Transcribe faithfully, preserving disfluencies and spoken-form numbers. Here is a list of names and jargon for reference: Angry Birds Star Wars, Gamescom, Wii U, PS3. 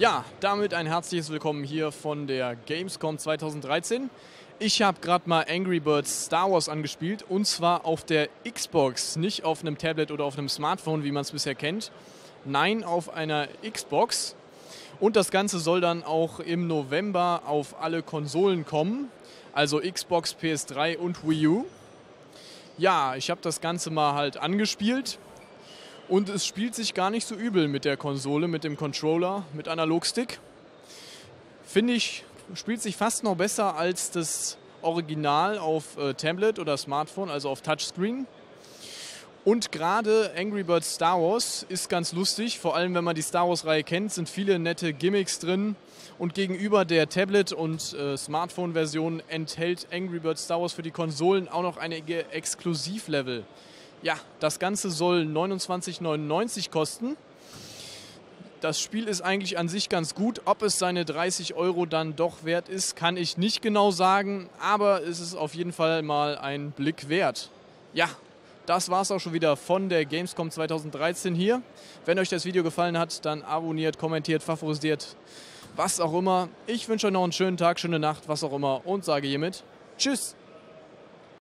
Ja, damit ein herzliches Willkommen hier von der Gamescom zweitausenddreizehn. Ich habe gerade mal Angry Birds Star Wars angespielt, und zwar auf der Xbox, nicht auf einem Tablet oder auf einem Smartphone, wie man es bisher kennt. Nein, auf einer Xbox. Und das Ganze soll dann auch im November auf alle Konsolen kommen, also Xbox, P S drei und Wii U. Ja, ich habe das Ganze mal halt angespielt und es spielt sich gar nicht so übel mit der Konsole, mit dem Controller, mit Analog-Stick. Finde ich, spielt sich fast noch besser als das Original auf äh, Tablet oder Smartphone, also auf Touchscreen. Und gerade Angry Birds Star Wars ist ganz lustig, vor allem wenn man die Star Wars-Reihe kennt, sind viele nette Gimmicks drin. Und gegenüber der Tablet- und äh, Smartphone-Version enthält Angry Birds Star Wars für die Konsolen auch noch einige Exklusivlevel. Ja, das Ganze soll neunundzwanzig neunundneunzig kosten. Das Spiel ist eigentlich an sich ganz gut. Ob es seine dreißig Euro dann doch wert ist, kann ich nicht genau sagen, aber es ist auf jeden Fall mal ein Blick wert. Ja. Das war es auch schon wieder von der Gamescom zweitausenddreizehn hier. Wenn euch das Video gefallen hat, dann abonniert, kommentiert, favorisiert, was auch immer. Ich wünsche euch noch einen schönen Tag, schöne Nacht, was auch immer, und sage hiermit Tschüss!